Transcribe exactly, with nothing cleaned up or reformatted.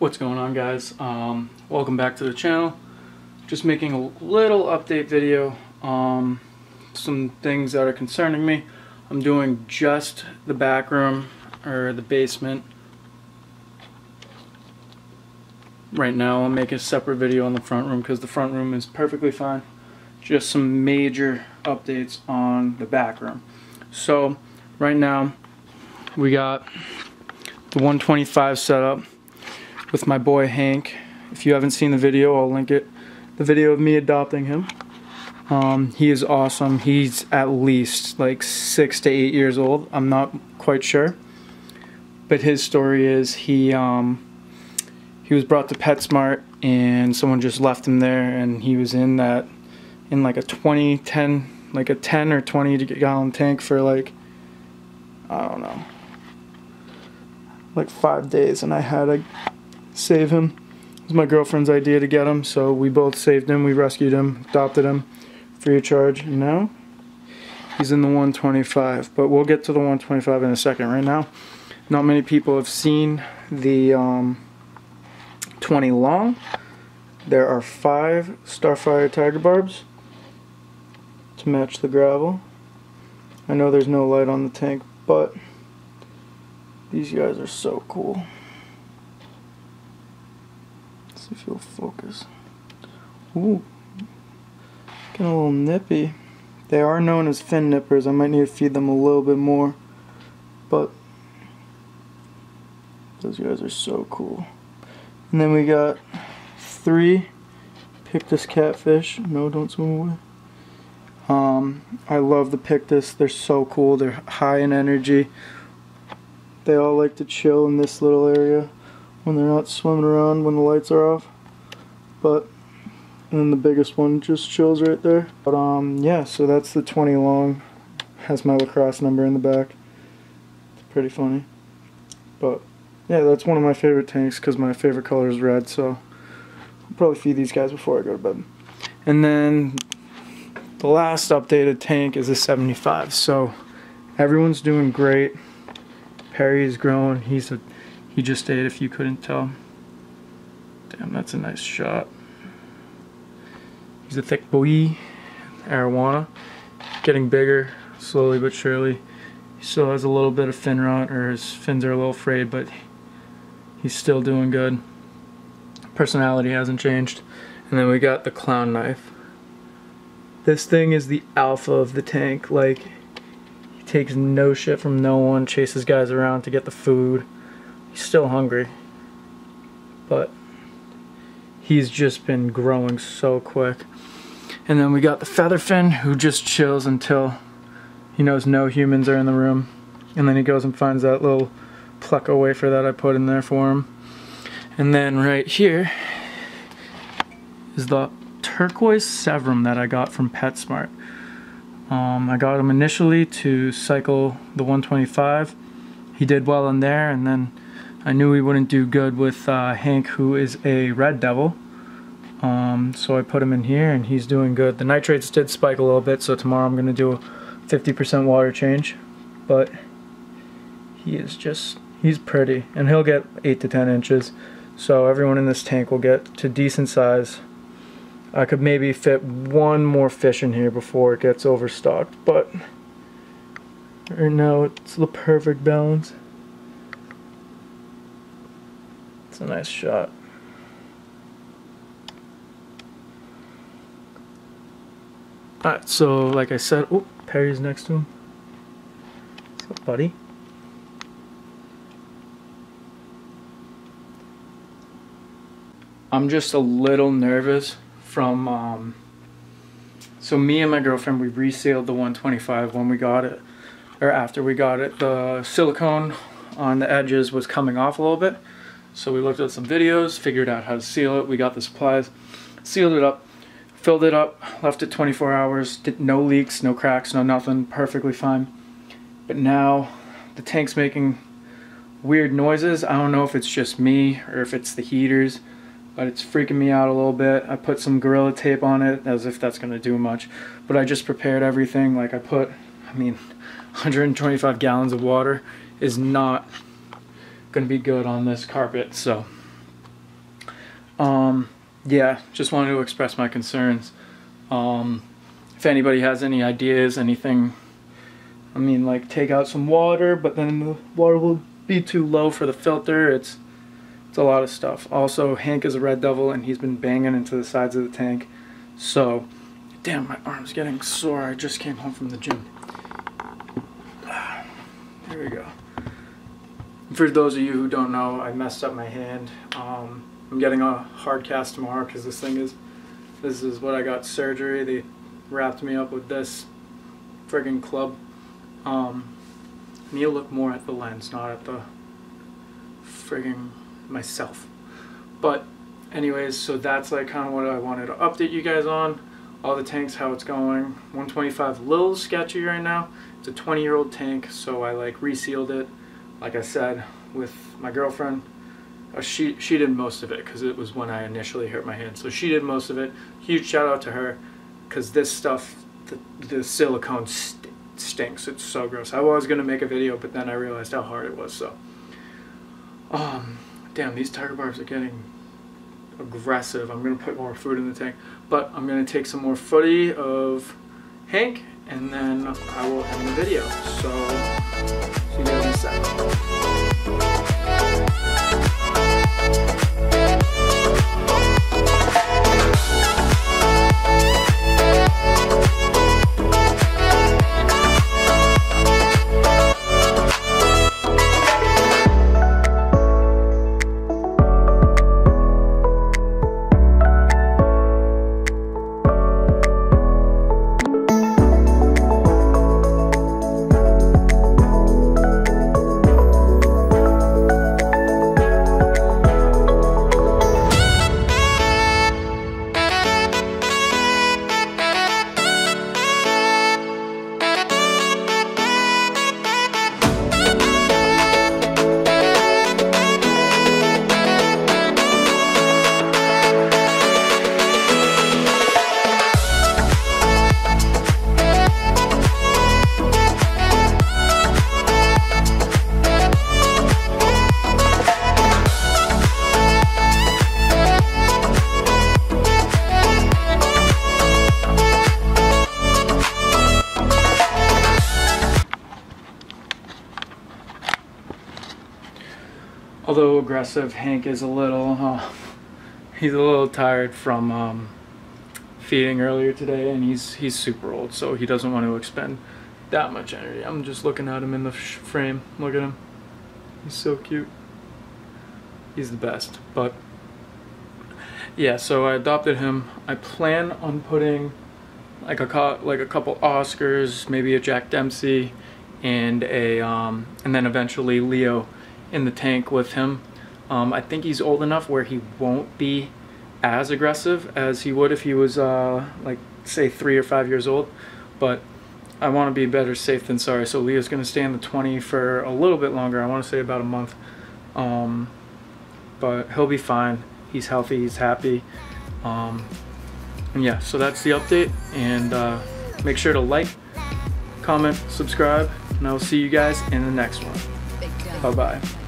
What's going on, guys? Um, welcome back to the channel. Just making a little update video. Um, some things that are concerning me. I'm doing just the back room, or the basement. Right now I'll make a separate video on the front room because the front room is perfectly fine. Just some major updates on the back room. So right now we got the one twenty-five set up with my boy Hank. If you haven't seen the video, I'll link it. The video of me adopting him. Um, he is awesome. He's at least like six to eight years old. I'm not quite sure. But his story is he um, he was brought to PetSmart and someone just left him there, and he was in that in like a twenty, ten, like a ten or twenty gallon tank for like, I don't know, like five days, and I had to save him. It was my girlfriend's idea to get him, so we both saved him, we rescued him, adopted him, free of charge. And now he's in the one twenty-five, but we'll get to the one twenty-five in a second. Right now, not many people have seen the um, twenty long. There are five Starfire Tiger Barbs to match the gravel. I know there's no light on the tank, but these guys are so cool. Let's see if you'll focus. Ooh, getting a little nippy. They are known as fin nippers. I might need to feed them a little bit more, but those guys are so cool. And then we got three Pictus catfish. No, don't swim away. Um, I love the Pictus. They're so cool. They're high in energy. They all like to chill in this little area when they're not swimming around when the lights are off. But, and then the biggest one just chills right there. But um, yeah, so that's the twenty long. Has my lacrosse number in the back. It's pretty funny. But yeah, that's one of my favorite tanks because my favorite color is red. So I'll probably feed these guys before I go to bed. And then the last updated tank is a seventy-five. So everyone's doing great. Harry is growing. He's a, he just ate, if you couldn't tell. Damn, that's a nice shot. He's a thick boy. Arowana. Getting bigger, slowly but surely. He still has a little bit of fin rot, or his fins are a little frayed, but he's still doing good. Personality hasn't changed. And then we got the clown knife. This thing is the alpha of the tank. Like, takes no shit from no one, chases guys around to get the food. He's still hungry, but he's just been growing so quick. And then we got the Featherfin, who just chills until he knows no humans are in the room, and then he goes and finds that little Pleco wafer that I put in there for him. And then right here is the Turquoise Severum that I got from PetSmart. Um, I got him initially to cycle the one twenty-five. He did well in there, and then I knew he wouldn't do good with uh, Hank, who is a red devil. Um, so I put him in here, and he's doing good. The nitrates did spike a little bit, so tomorrow I'm going to do a fifty percent water change. But he is just, he's pretty, and he'll get eight to ten inches. So everyone in this tank will get to decent size. I could maybe fit one more fish in here before it gets overstocked, but right now it's the perfect balance. It's a nice shot. Alright, so like I said, oh, Perry's next to him. What's up, buddy? I'm just a little nervous. From um, so me and my girlfriend, we resealed the one twenty-five when we got it, or after we got it. The silicone on the edges was coming off a little bit, so we looked at some videos, figured out how to seal it. We got the supplies, sealed it up, filled it up, left it twenty-four hours. Did no leaks, no cracks, no nothing. Perfectly fine. But now the tank's making weird noises. I don't know if it's just me or if it's the heaters, but it's freaking me out a little bit. I put some Gorilla Tape on it, as if that's going to do much. But I just prepared everything. Like I put, I mean, one hundred twenty-five gallons of water is not going to be good on this carpet. So Um, yeah, just wanted to express my concerns. Um, if anybody has any ideas, anything, I mean, like take out some water, but then the water will be too low for the filter. It's it's a lot of stuff. Also, Hank is a red devil, and he's been banging into the sides of the tank. So, damn, my arm's getting sore. I just came home from the gym. There we go. For those of you who don't know, I messed up my hand. Um, I'm getting a hard cast tomorrow because this thing is, this is what I got surgery. They wrapped me up with this friggin' club. Um, I need to look more at the lens, not at the friggin' myself. But anyways, so that's like kind of what I wanted to update you guys on. All the tanks, how it's going. one twenty-five, little sketchy right now. It's a twenty year old tank, so I like resealed it. Like I said, with my girlfriend, uh, she, she did most of it because it was when I initially hurt my hand. So she did most of it. Huge shout out to her because this stuff, the, the silicone st stinks. It's so gross. I was going to make a video, but then I realized how hard it was. So, um, damn, these tiger barbs are getting aggressive. I'm going to put more food in the tank, but I'm going to take some more footy of Hank and then I will end the video. So... you know, I'm sorry. Although aggressive, Hank is a little, uh, he's a little tired from um, feeding earlier today, and he's he's super old, so he doesn't want to expend that much energy. I'm just looking at him in the sh frame. Look at him. He's so cute. He's the best. But yeah, so I adopted him. I plan on putting like a co like a couple Oscars, maybe a Jack Dempsey, and a um, and then eventually Leo in the tank with him. um, I think he's old enough where he won't be as aggressive as he would if he was uh, like say three or five years old, but I want to be better safe than sorry, so Leo's gonna stay in the twenty for a little bit longer. I want to say about a month, um, but he'll be fine. He's healthy, he's happy, um, and yeah, so that's the update. And uh, make sure to like, comment, subscribe, and I'll see you guys in the next one. Bye bye.